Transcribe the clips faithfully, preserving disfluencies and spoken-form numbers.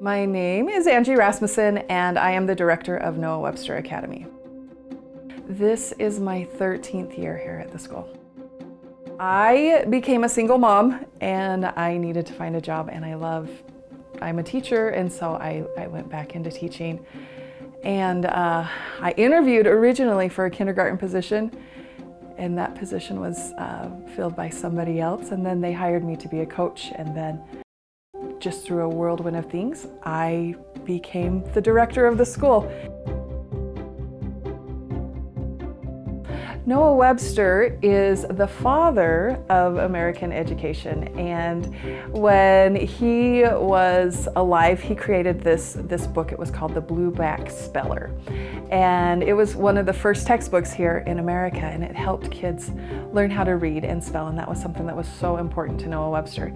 My name is Angie Rasmussen, and I am the director of Noah Webster Academy. This is my thirteenth year here at the school. I became a single mom, and I needed to find a job, and I love, I'm a teacher, and so I, I went back into teaching. And uh, I interviewed originally for a kindergarten position, and that position was uh, filled by somebody else, and then they hired me to be a coach, and then just through a whirlwind of things, I became the director of the school. Noah Webster is the father of American education, and when he was alive, he created this, this book. It was called The Blue Back Speller, and it was one of the first textbooks here in America, and it helped kids learn how to read and spell, and that was something that was so important to Noah Webster.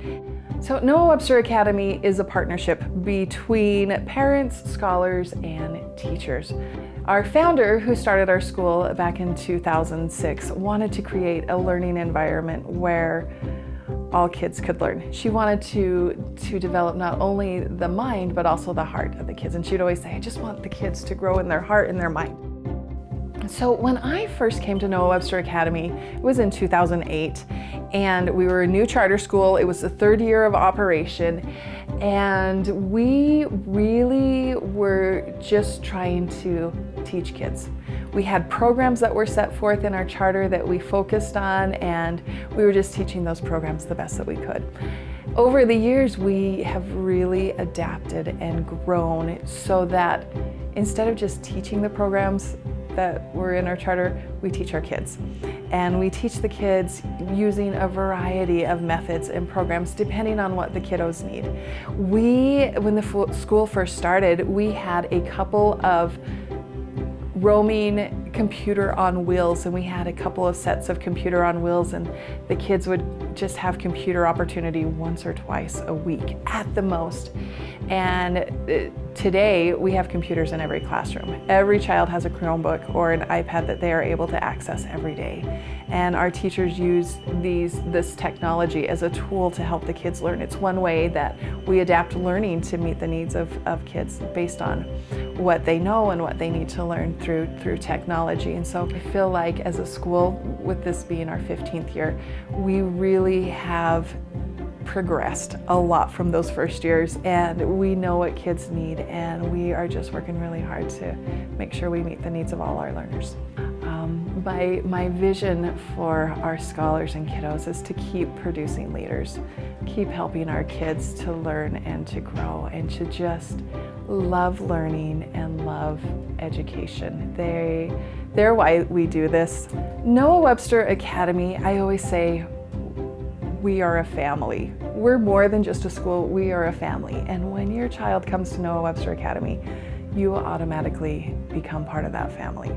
So Noah Webster Academy is a partnership between parents, scholars, and teachers. Our founder, who started our school back in two thousand six, wanted to create a learning environment where all kids could learn. She wanted to, to develop not only the mind, but also the heart of the kids. And she'd always say, I just want the kids to grow in their heart and their mind. So when I first came to Noah Webster Academy, it was in two thousand eight, and we were a new charter school. It was the third year of operation, and we really were just trying to teach kids. We had programs that were set forth in our charter that we focused on, and we were just teaching those programs the best that we could. Over the years, we have really adapted and grown so that instead of just teaching the programs that were in our charter, we teach our kids. And we teach the kids using a variety of methods and programs depending on what the kiddos need. We, when the school first started, we had a couple of roaming computer on wheels, and we had a couple of sets of computer on wheels, and the kids would just have computer opportunity once or twice a week at the most. And today we have computers in every classroom. Every child has a Chromebook or an iPad that they are able to access every day, and our teachers use these this technology as a tool to help the kids learn. It's one way that we adapt learning to meet the needs of, of kids based on what they know and what they need to learn through through technology. And so I feel like as a school, with this being our fifteenth year, we really have progressed a lot from those first years, and we know what kids need, and we are just working really hard to make sure we meet the needs of all our learners. Um, my, my vision for our scholars and kiddos is to keep producing leaders, keep helping our kids to learn and to grow and to just love learning and love education. They, they're why we do this. Noah Webster Academy, I always say, we are a family. We're more than just a school, we are a family. And when your child comes to Noah Webster Academy, you will automatically become part of that family.